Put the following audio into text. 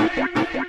Are you